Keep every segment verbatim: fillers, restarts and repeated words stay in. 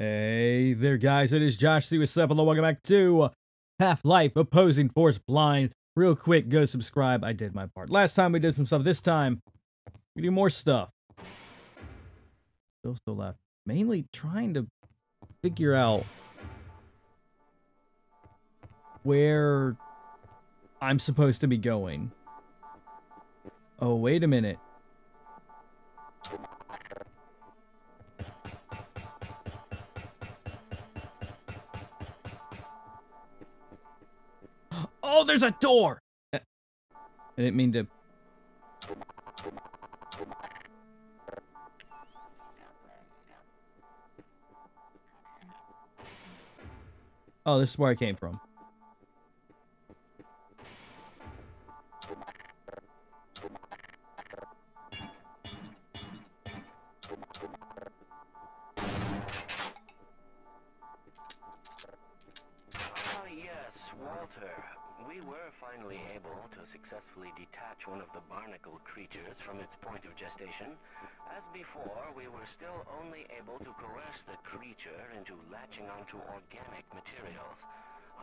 Hey there, guys. It is Josh Siwasepl. Welcome back to Half-Life Opposing Force Blind. Real quick, go subscribe. I did my part. Last time we did some stuff. This time, we do more stuff. Still so loud. Mainly trying to figure out where I'm supposed to be going. Oh, wait a minute. Oh, there's a door! I didn't mean to... Oh, this is where I came from. One of the barnacle creatures from its point of gestation. As before, we were still only able to coerce the creature into latching onto organic materials.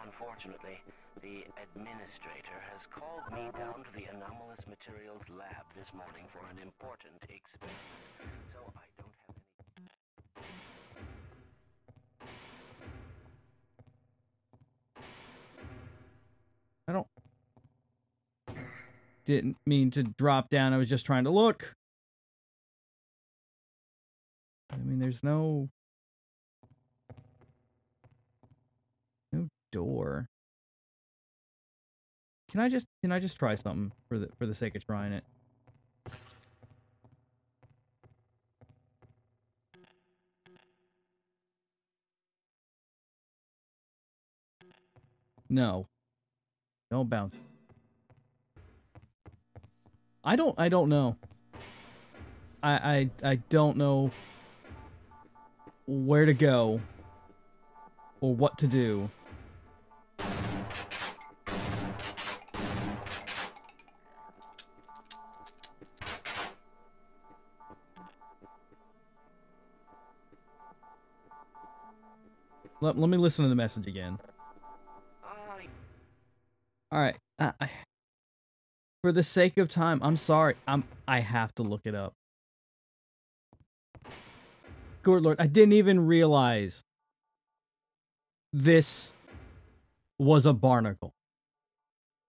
Unfortunately, the administrator has called me down to the anomalous materials lab this morning for an important experiment. So I don't have any... I don't... Didn't mean to drop down. I was just trying to look. I mean, there's no... No door. Can I just... Can I just try something for the, for the sake of trying it? No. Don't bounce. I don't, I don't know. I, I, I don't know where to go or what to do. Let, let me listen to the message again. All right. Uh, I, For the sake of time, I'm sorry. I'm I have to look it up. Good Lord, I didn't even realize this was a barnacle.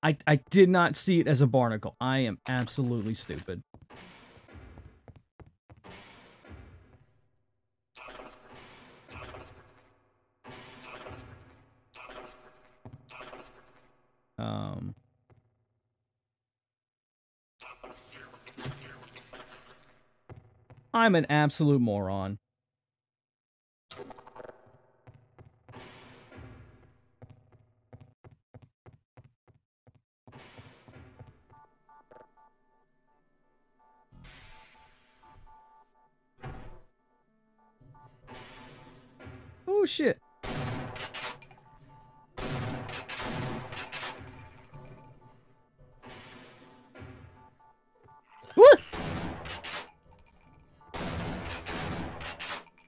I I did not see it as a barnacle. I am absolutely stupid. Um I'm an absolute moron. Oh, shit.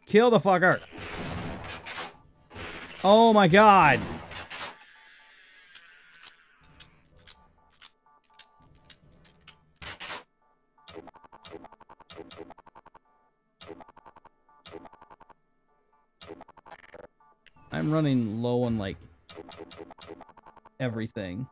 Kill the fucker. Oh my god. I'm running low on like everything.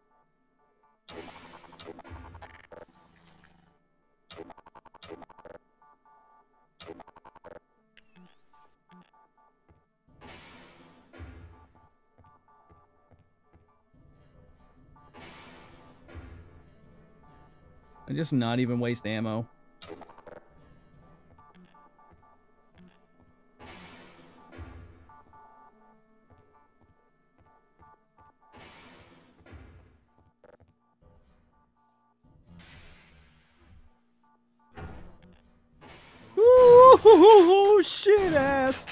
I just not even waste ammo. Ooh, shit ass.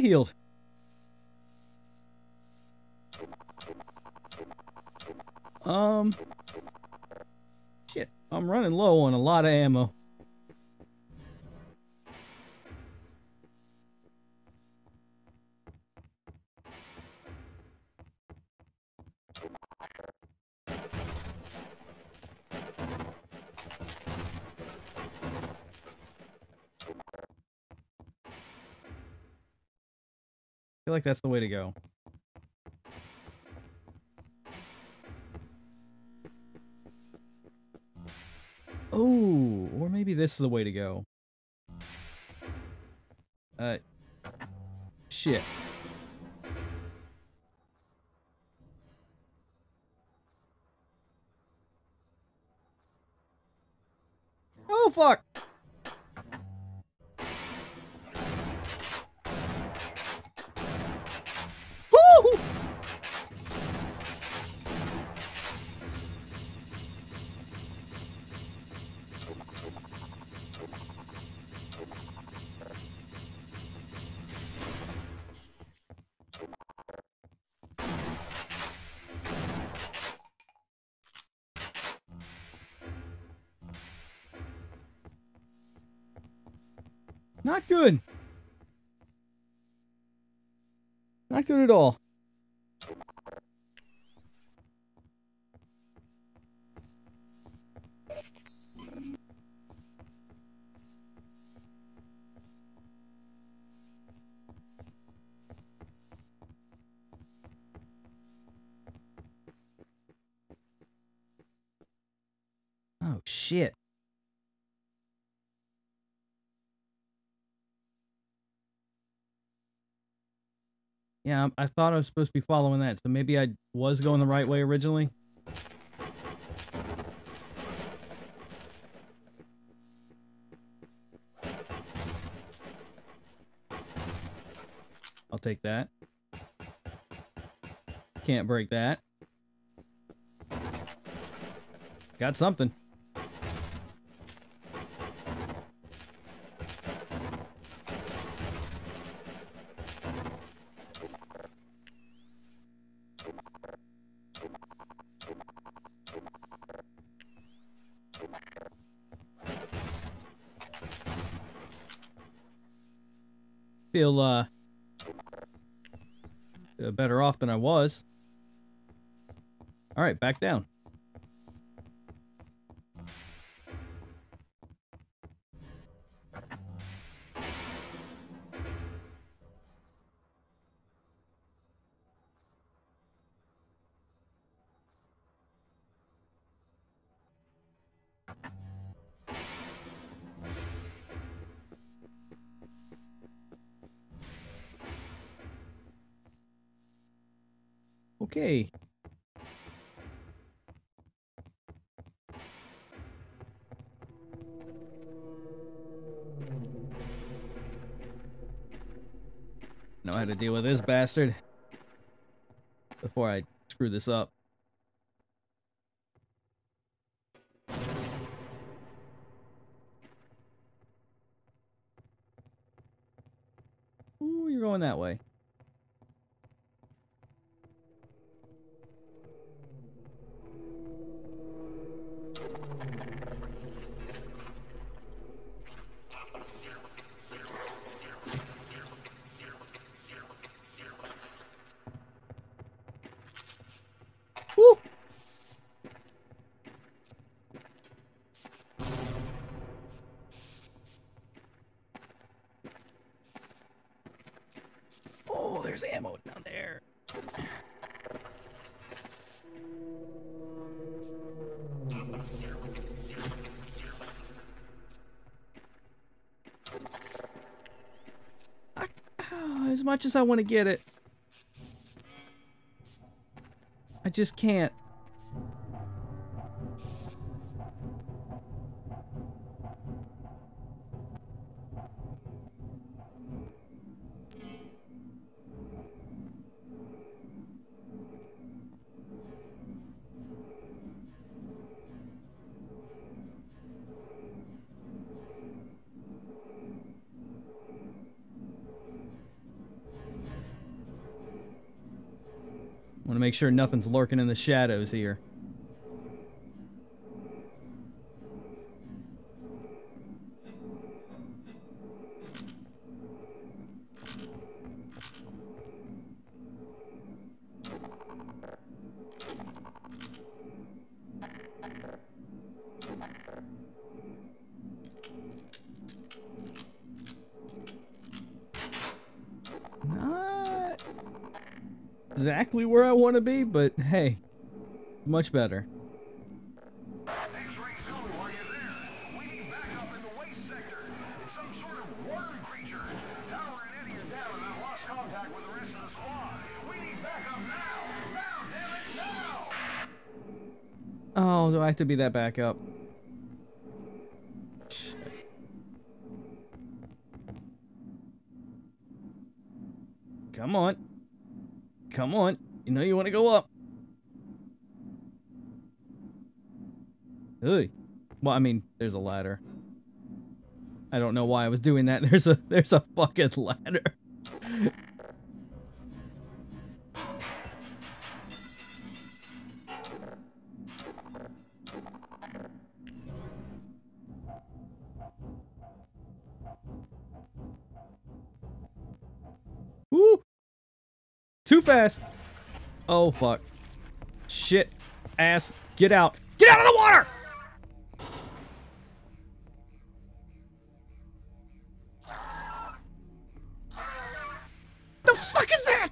fully healed. Um, shit, I'm running low on a lot of ammo. I feel like that's the way to go. Oh, or maybe this is the way to go. Uh, shit. Oh, fuck! Not good. Not good at all. Oh, shit. Yeah, I thought I was supposed to be following that, so maybe I was going the right way originally. I'll take that. Can't break that. Got something. Feel uh better off than I was. All right, back down. Okay. Know how to deal with this bastard before I screw this up. Ooh, you're going that way. There's ammo down there. I, oh, as much as I want to get it, I just can't. Want to make sure nothing's lurking in the shadows here. Exactly where I want to be, but hey, much better. Thanks for rezoning while you're there. We need backup in the waste sector. It's some sort of worm creature. Tower and Eddie are down and I've lost contact with the rest of the squad. We need backup now! Now, damn it, now! Oh, do I have to be that backup? Come on. Come on, you know you want to go up. Ugh. Well, I mean, there's a ladder. I don't know why I was doing that. There's a there's a fucking ladder. Woo! Too fast! Oh fuck. Shit. Ass. Get out. Get out of the water! The fuck is that?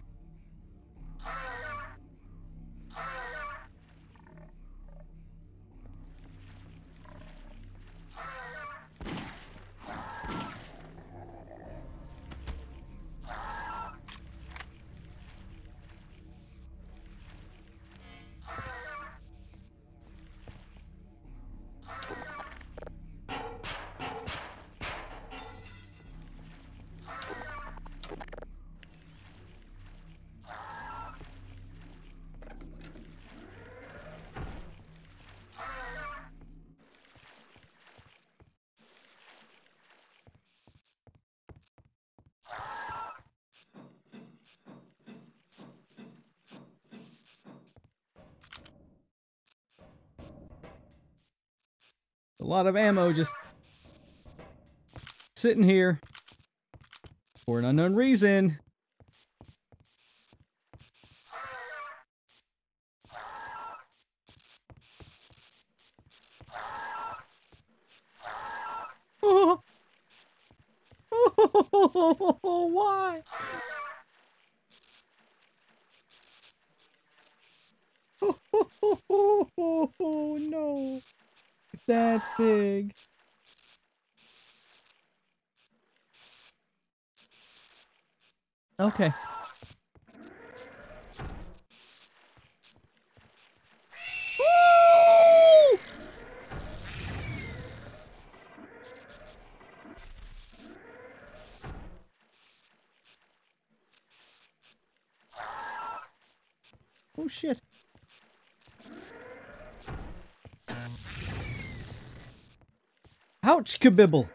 A lot of ammo just sitting here for an unknown reason. Oh. Oh, why? Oh, no. That's big. Okay. Woo! Oh shit. Ouch, kabibble.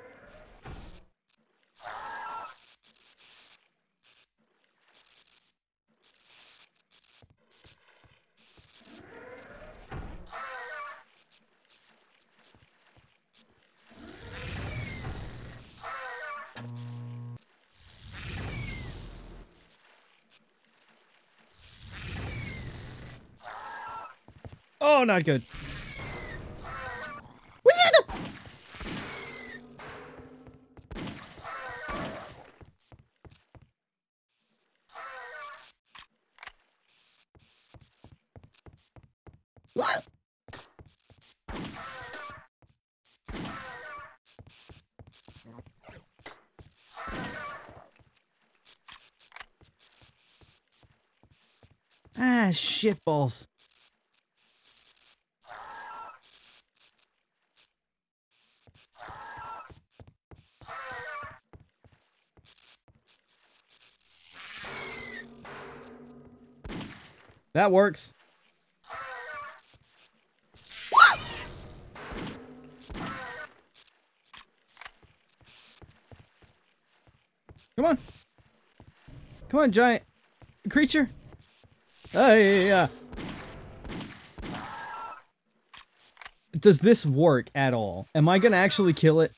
Oh, not good. Ah, shitballs. That works. Come on. Come on, giant creature. Hey! Does this work at all? Am I gonna actually kill it?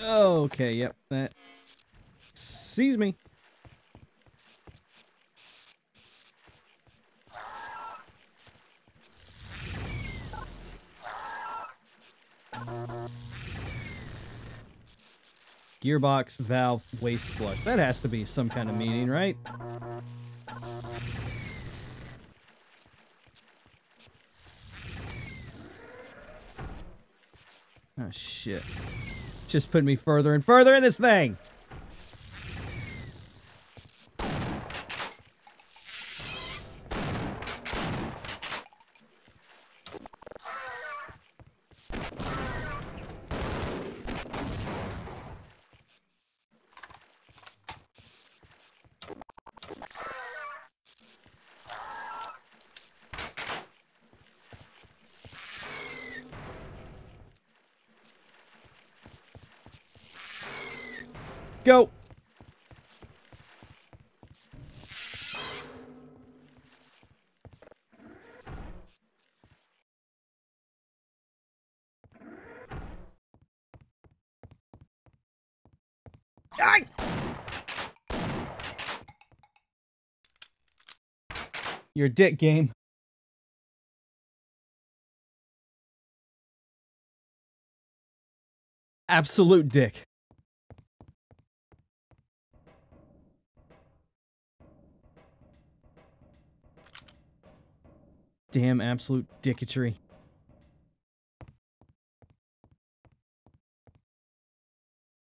Okay, yep, that sees me. Gearbox, valve, waste flush. That has to be some kind of meaning, right? Oh, shit. Just put me further and further in this thing. Go. Die. Your dick game. Absolute dick. Damn absolute dicketry.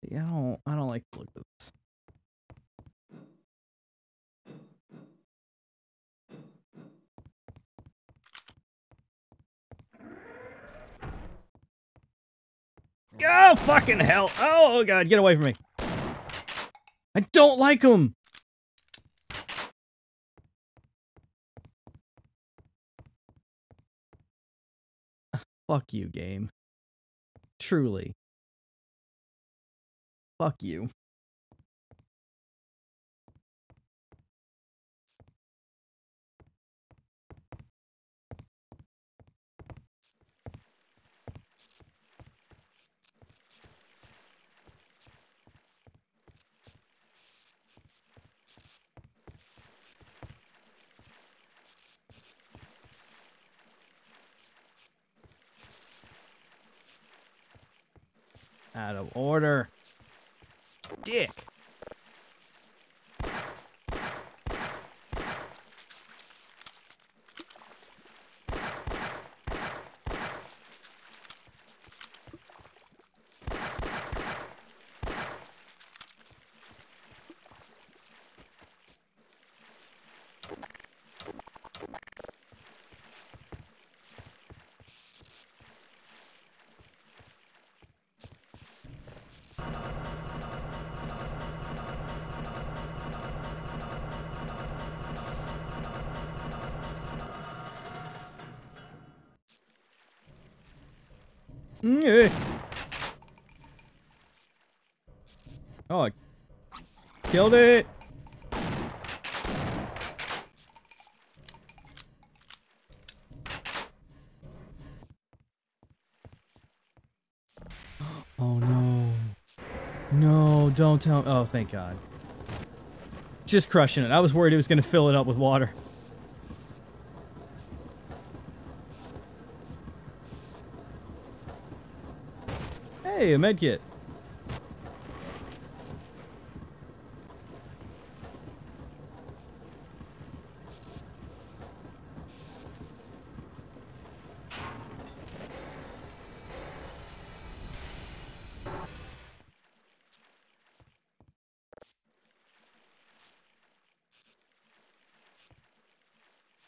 Yeah, I don't, I don't like to look at this. Oh, fucking hell. Oh, God, get away from me. I don't like him. Fuck you, game. Truly. Fuck you. Out of order. Dick. Oh, I killed it. Oh no. No, don't tell me. Oh, thank God. Just crushing it. I was worried it was going to fill it up with water. Hey, a medkit.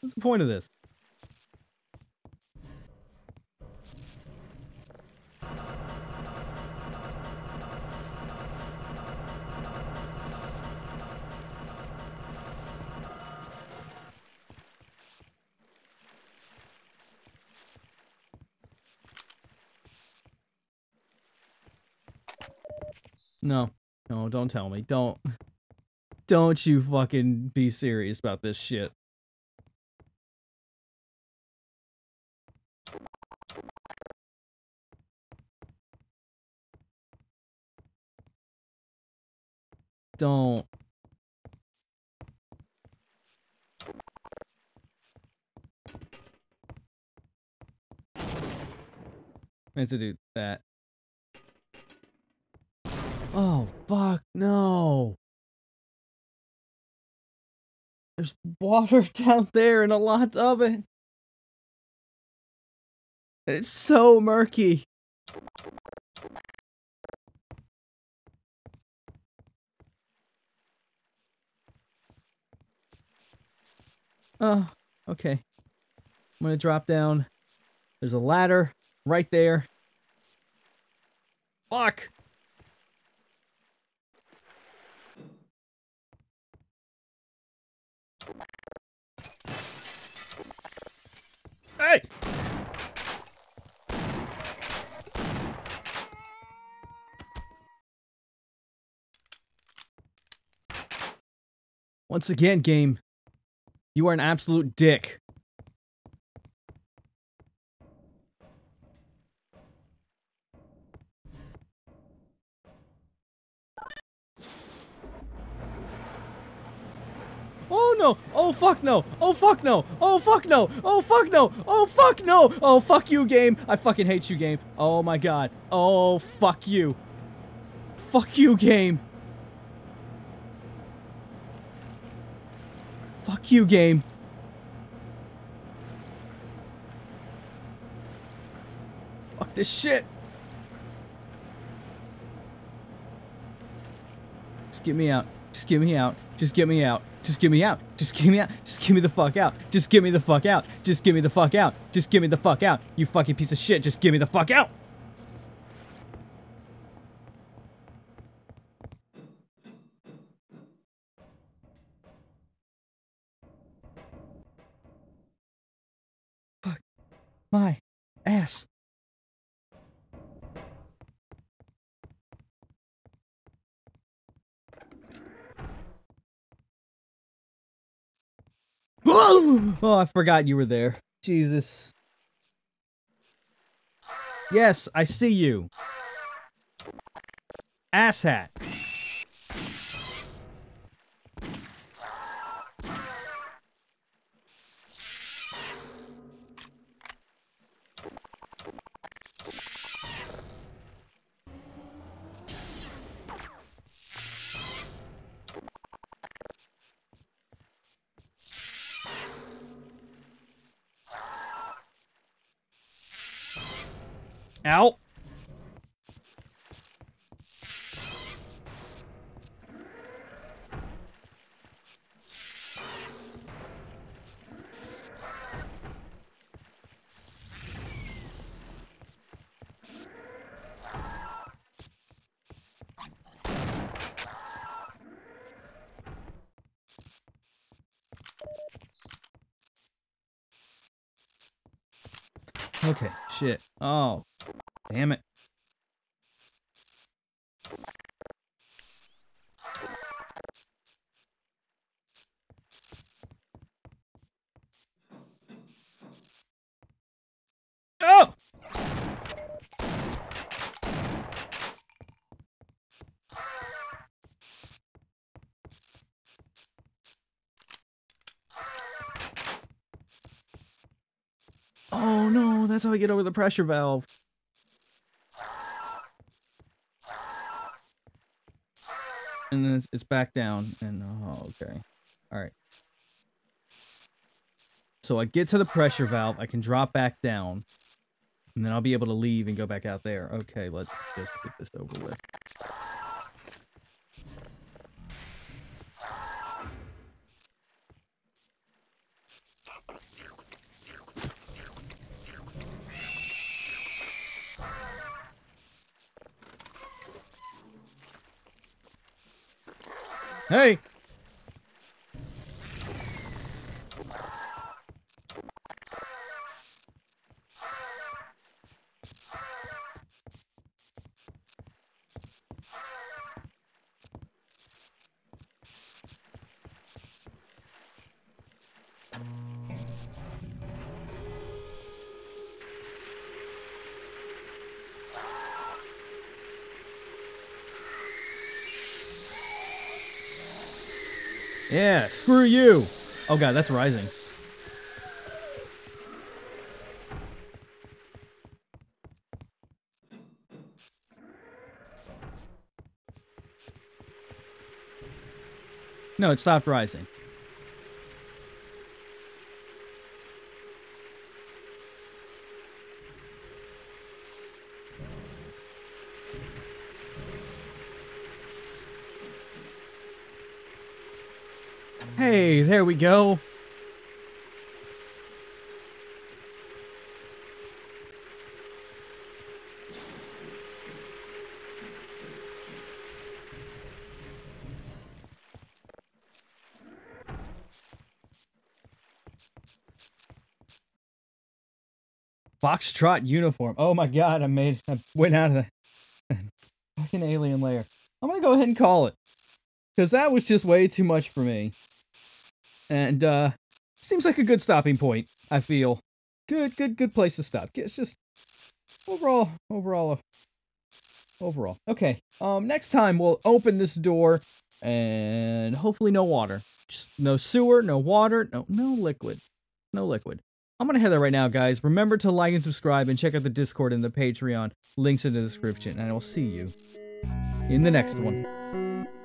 What's the point of this? No, no, don't tell me. Don't. Don't you fucking be serious about this shit. Don't. I have to do that. Oh, fuck, no. There's water down there and a lot of it. And it's so murky. Oh, okay. I'm gonna drop down. There's a ladder right there. Fuck! Hey! Once again, game, you are an absolute dick. Oh no! Oh fuck no! Oh fuck no! Oh fuck no! Oh fuck no! Oh fuck no! Oh fuck you, game! I fucking hate you, game! Oh my god! Oh fuck you! Fuck you, game! Fuck you, game! Fuck this shit! Just get me out. Just get me out. Just get me out. Just get me out. Just get me out. Just get me the fuck out. Just get me the fuck out. Just get me the fuck out. Just get me the fuck out. You fucking piece of shit. Just get me the fuck out. Fuck my ass. Oh, I forgot you were there. Jesus. Yes, I see you. Asshat. Ow. Okay, shit. Oh. Damn it. Oh! Oh no, that's how I get over the pressure valve. And then it's back down, and oh, okay. Alright. So I get to the pressure valve, I can drop back down, and then I'll be able to leave and go back out there. Okay, let's just get this over with. Hey! Yeah, screw you! Oh god, that's rising. No, it stopped rising. Hey, there we go. Foxtrot uniform. Oh my god, I made I went out of the fucking alien layer. I'm gonna go ahead and call it, because that was just way too much for me. And, uh, seems like a good stopping point, I feel. Good, good, good place to stop. It's just, overall, overall, overall. Okay, um, next time we'll open this door, and hopefully no water. Just no sewer, no water, no, no liquid. No liquid. I'm gonna head there right now, guys. Remember to like and subscribe, and check out the Discord and the Patreon. Links in the description, and I will see you in the next one.